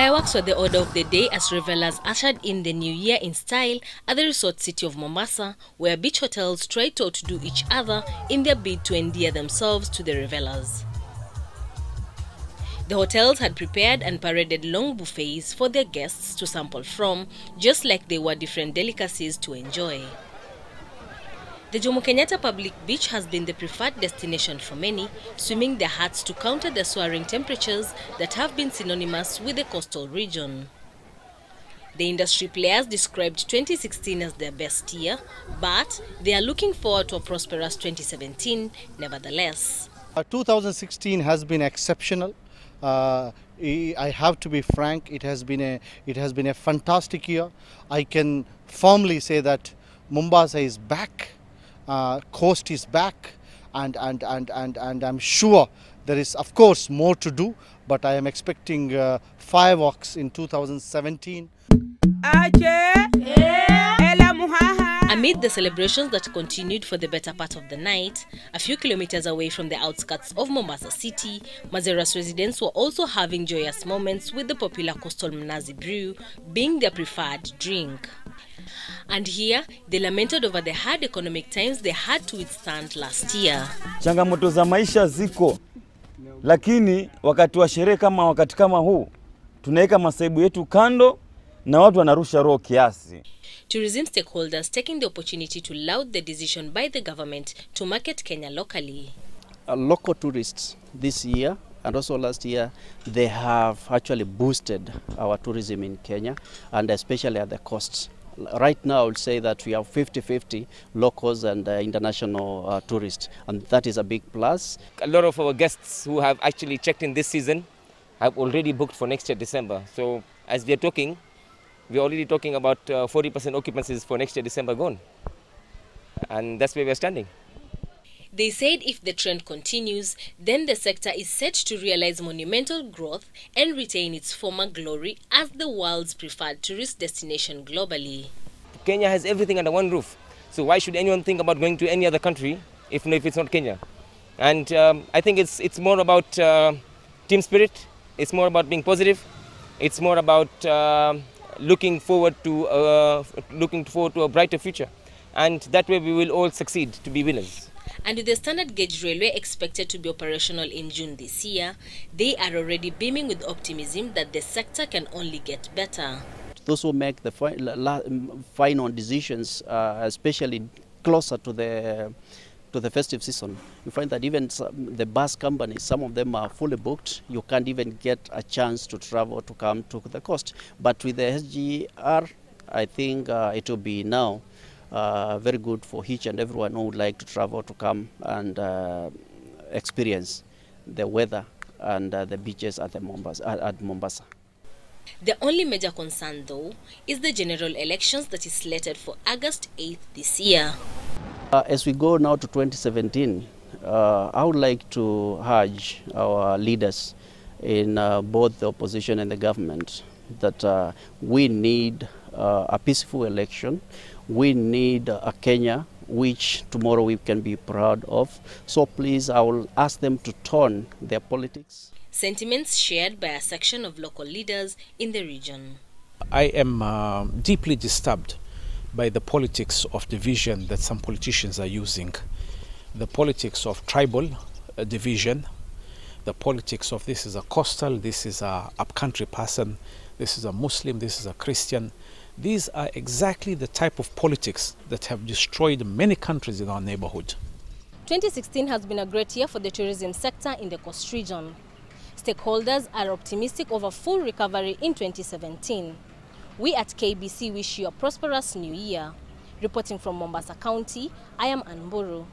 Fireworks were the order of the day as revelers ushered in the new year in style at the resort city of Mombasa, where beach hotels tried to outdo each other in their bid to endear themselves to the revelers. The hotels had prepared and paraded long buffets for their guests to sample from, just like they were different delicacies to enjoy. The Jomo Kenyatta public beach has been the preferred destination for many, swimming their hearts to counter the soaring temperatures that have been synonymous with the coastal region. The industry players described 2016 as their best year, but they are looking forward to a prosperous 2017 nevertheless. 2016 has been exceptional. I have to be frank, it has been a fantastic year. I can firmly say that Mombasa is back. Coast is back, and I'm sure there is, of course, more to do, but I am expecting fireworks in 2017. Amid the celebrations that continued for the better part of the night, a few kilometers away from the outskirts of Mombasa city, Mazeras residents were also having joyous moments with the popular coastal Mnazi brew being their preferred drink. And here, they lamented over the hard economic times they had to withstand last year. Changamoto za maisha ziko, lakini wakati wa sherehe kama wakati kama huu, tunaweka masaibu yetu kando na watu wanarusha roho kiasi. Tourism stakeholders taking the opportunity to laud the decision by the government to market Kenya locally. Local tourists this year and also last year, they have actually boosted our tourism in Kenya, and especially at the coasts. Right now, I would say that we have 50-50 locals and international tourists, and that is a big plus. A lot of our guests who have actually checked in this season have already booked for next year, December. So as we are talking, we are already talking about 40% occupancies for next year, December gone. And that's where we are standing. They said if the trend continues, then the sector is set to realize monumental growth and retain its former glory as the world's preferred tourist destination globally. Kenya has everything under one roof, so why should anyone think about going to any other country if it's not Kenya? And I think it's more about team spirit, it's more about being positive, it's more about looking forward to a brighter future. And that way we will all succeed to be winners. And with the standard gauge railway expected to be operational in June this year, they are already beaming with optimism that the sector can only get better. Those who make the final decisions, especially closer to the festive season, you find that even the bus companies, some of them are fully booked. You can't even get a chance to travel to come to the coast. But with the SGR, I think it will be now. Very good for each and everyone who would like to travel to come and experience the weather and the beaches at Mombasa. The only major concern, though, is the general elections that is slated for August 8th this year. As we go now to 2017, I would like to urge our leaders in both the opposition and the government that we need a peaceful election. We need a Kenya which tomorrow we can be proud of. So please, I will ask them to turn their politics. Sentiments shared by a section of local leaders in the region. I am deeply disturbed by the politics of division that some politicians are using. The politics of tribal division, the politics of this is a coastal, this is a upcountry person, this is a Muslim, this is a Christian. These are exactly the type of politics that have destroyed many countries in our neighborhood. 2016 has been a great year for the tourism sector in the coast region. Stakeholders are optimistic of a full recovery in 2017. We at KBC wish you a prosperous new year. Reporting from Mombasa County, I am Ann Mburu.